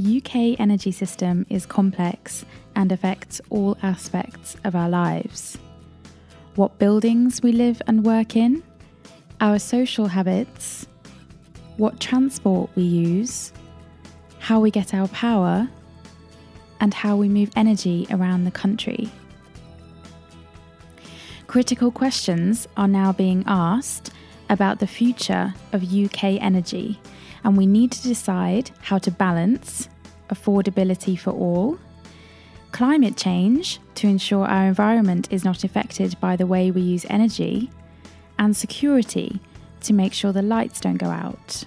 The UK energy system is complex and affects all aspects of our lives. What buildings we live and work in, our social habits, what transport we use, how we get our power, and how we move energy around the country. Critical questions are now being asked about the future of UK energy, and we need to decide how to balance affordability for all, climate change to ensure our environment is not affected by the way we use energy, and security to make sure the lights don't go out.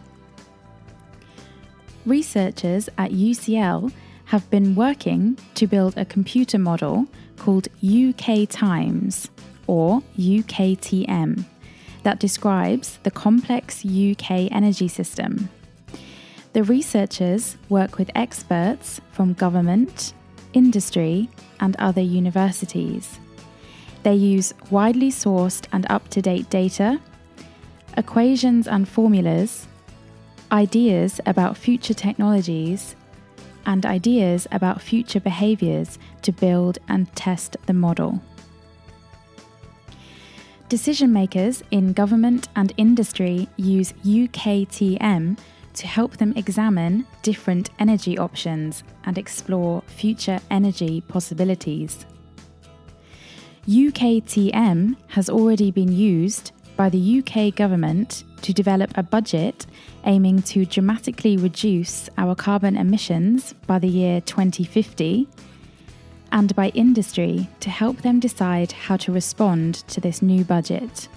Researchers at UCL have been working to build a computer model called UK Times, or UKTM, that describes the complex UK energy system. The researchers work with experts from government, industry, and other universities. They use widely sourced and up-to-date data, equations and formulas, ideas about future technologies, and ideas about future behaviours to build and test the model. Decision makers in government and industry use UKTM to help them examine different energy options and explore future energy possibilities. UKTM has already been used by the UK government to develop a budget aiming to dramatically reduce our carbon emissions by the year 2050, and by industry to help them decide how to respond to this new budget.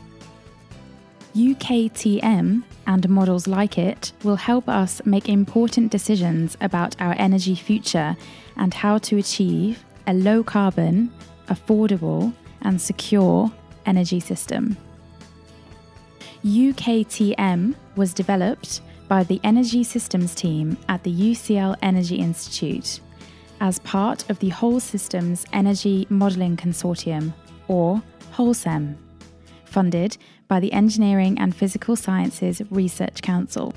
UKTM and models like it will help us make important decisions about our energy future and how to achieve a low-carbon, affordable and secure energy system. UKTM was developed by the Energy Systems team at the UCL Energy Institute, as part of the Whole Systems Energy Modelling Consortium, or wholeSEM, funded by the Engineering and Physical Sciences Research Council.